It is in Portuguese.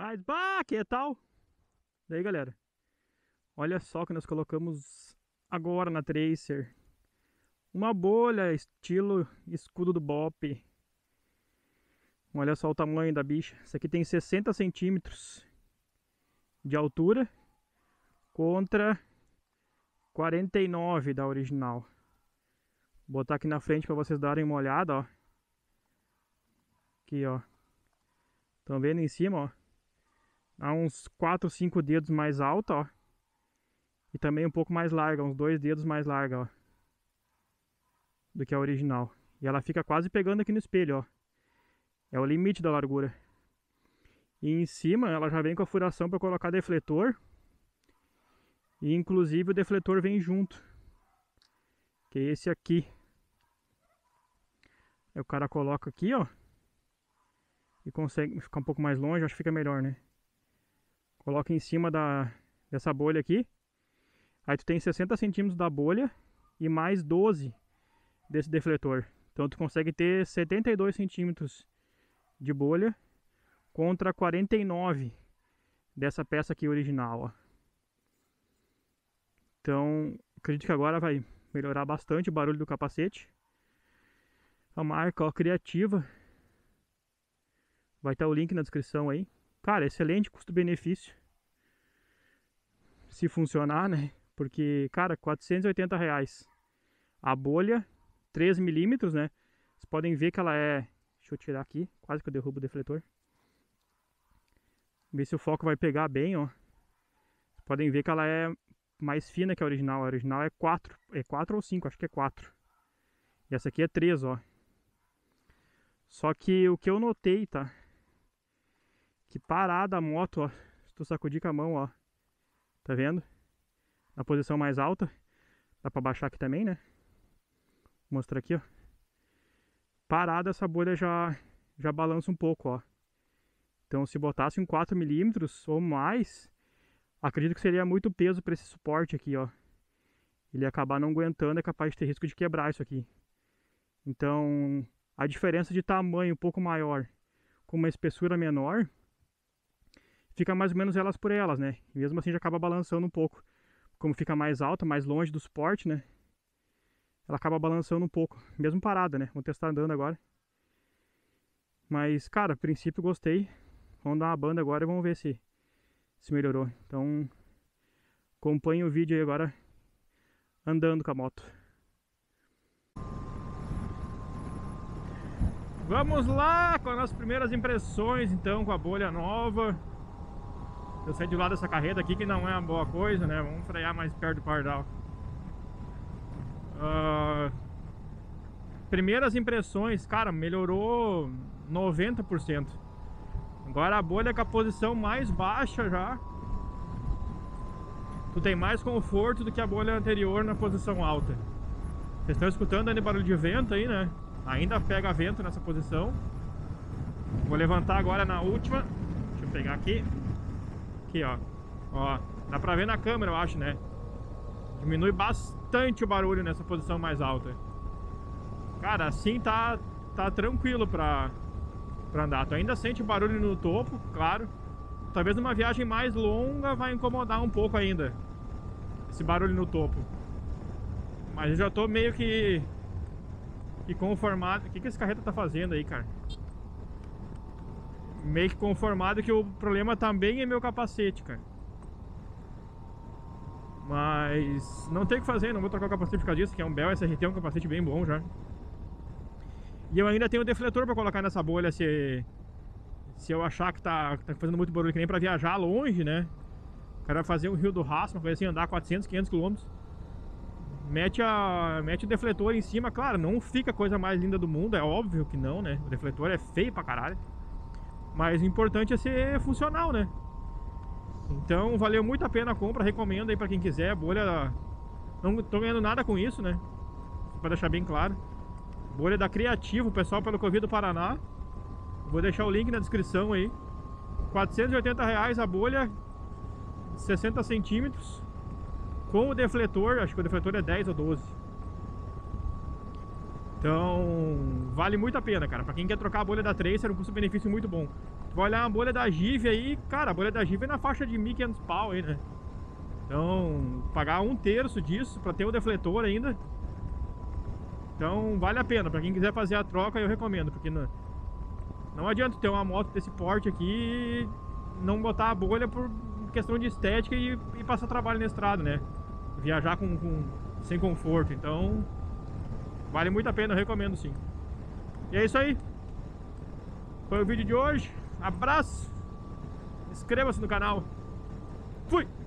Mas, bah, que tal? Daí, galera, olha só que nós colocamos agora na Tracer. Uma bolha estilo escudo do Bope. Olha só o tamanho da bicha. Essa aqui tem 60 centímetros de altura contra 49 da original. Vou botar aqui na frente para vocês darem uma olhada, ó. Aqui, ó. Estão vendo em cima, ó. Há uns 4, 5 dedos mais alta, ó. E também um pouco mais larga, uns 2 dedos mais larga, ó, do que a original. E ela fica quase pegando aqui no espelho, ó. É o limite da largura. E em cima ela já vem com a furação para colocar defletor. E inclusive o defletor vem junto, que é esse aqui. Aí o cara coloca aqui, ó, e consegue ficar um pouco mais longe, acho que fica melhor, né? Coloca em cima dessa bolha aqui. Aí tu tem 60 centímetros da bolha e mais 12 desse defletor. Então tu consegue ter 72 centímetros de bolha contra 49 dessa peça aqui original, ó. Então, acredito que agora vai melhorar bastante o barulho do capacete. A marca, ó, Criativa. Vai estar o link na descrição aí. Cara, excelente custo-benefício. Se funcionar, né? Porque, cara, R$480. A bolha, 3 milímetros, né? Vocês podem ver que ela é... Deixa eu tirar aqui. Quase que eu derrubo o defletor. Ver se o foco vai pegar bem, ó. Vocês podem ver que ela é mais fina que a original. A original é 4. É 4 ou 5, acho que é 4. E essa aqui é 3, ó. Só que o que eu notei, tá? Que parada a moto, ó. Se tu sacudir com a mão, ó. Tá vendo? Na posição mais alta. Dá pra baixar aqui também, né? Vou mostrar aqui, ó. Parada essa bolha já balança um pouco, ó. Então se botasse um 4 milímetros ou mais, acredito que seria muito peso pra esse suporte aqui, ó. Ele ia acabar não aguentando, é capaz de ter risco de quebrar isso aqui. Então a diferença de tamanho um pouco maior com uma espessura menor, fica mais ou menos elas por elas, né? E mesmo assim já acaba balançando um pouco. Como fica mais alta, mais longe do suporte, né? Ela acaba balançando um pouco. Mesmo parada, né? Vou testar andando agora. Mas, cara, a princípio gostei. Vamos dar uma banda agora e vamos ver se melhorou. Então, acompanhe o vídeo aí agora andando com a moto. Vamos lá com as nossas primeiras impressões, então, com a bolha nova. Eu saí de lado dessa carreta aqui, que não é uma boa coisa, né? Vamos frear mais perto do pardal. Primeiras impressões, cara, melhorou 90%. Agora a bolha com a posição mais baixa já. Tu tem mais conforto do que a bolha anterior na posição alta. Vocês estão escutando ainda barulho de vento aí, né? Ainda pega vento nessa posição. Vou levantar agora na última. Deixa eu pegar aqui. Aqui, ó. Ó, dá pra ver na câmera, eu acho, né? Diminui bastante o barulho nessa posição mais alta. Cara, assim tá tranquilo pra andar. Tu ainda sente o barulho no topo, claro. Talvez numa viagem mais longa vai incomodar um pouco ainda esse barulho no topo. Mas eu já tô meio que conformado. O que esse carreta tá fazendo aí, cara? Meio que conformado que o problema também é meu capacete, cara. Mas não tem o que fazer, não vou trocar o capacete por causa disso, que é um Bell SRT, é um capacete bem bom já. E eu ainda tenho o defletor pra colocar nessa bolha se eu achar que tá fazendo muito barulho, que nem pra viajar longe, né? O cara vai fazer um rio do rastro, vai assim, andar 400, 500 km. Mete o defletor em cima, claro, não fica a coisa mais linda do mundo, é óbvio que não, né? O defletor é feio pra caralho. Mas o importante é ser funcional, né? Então valeu muito a pena a compra, recomendo aí pra quem quiser. A bolha... não tô ganhando nada com isso, né? Pra deixar bem claro. Bolha da Criativo, pessoal, pelo Covid do Paraná. Vou deixar o link na descrição aí. R$480 a bolha, 60 centímetros. Com o defletor, acho que o defletor é 10 ou 12. Então, vale muito a pena, cara. Pra quem quer trocar a bolha da Tracer, é um custo-benefício muito bom. Tu vai olhar a bolha da Givi aí, cara, a bolha da Givi é na faixa de 1.500 pau aí, né? Então, pagar um terço disso para ter o defletor ainda. Então, vale a pena. Para quem quiser fazer a troca, eu recomendo. Porque não adianta ter uma moto desse porte aqui e não botar a bolha por questão de estética e passar trabalho na estrada, né? Viajar sem conforto. Então, vale muito a pena. Eu recomendo, sim. E é isso aí. Foi o vídeo de hoje. Abraço. Inscreva-se no canal. Fui!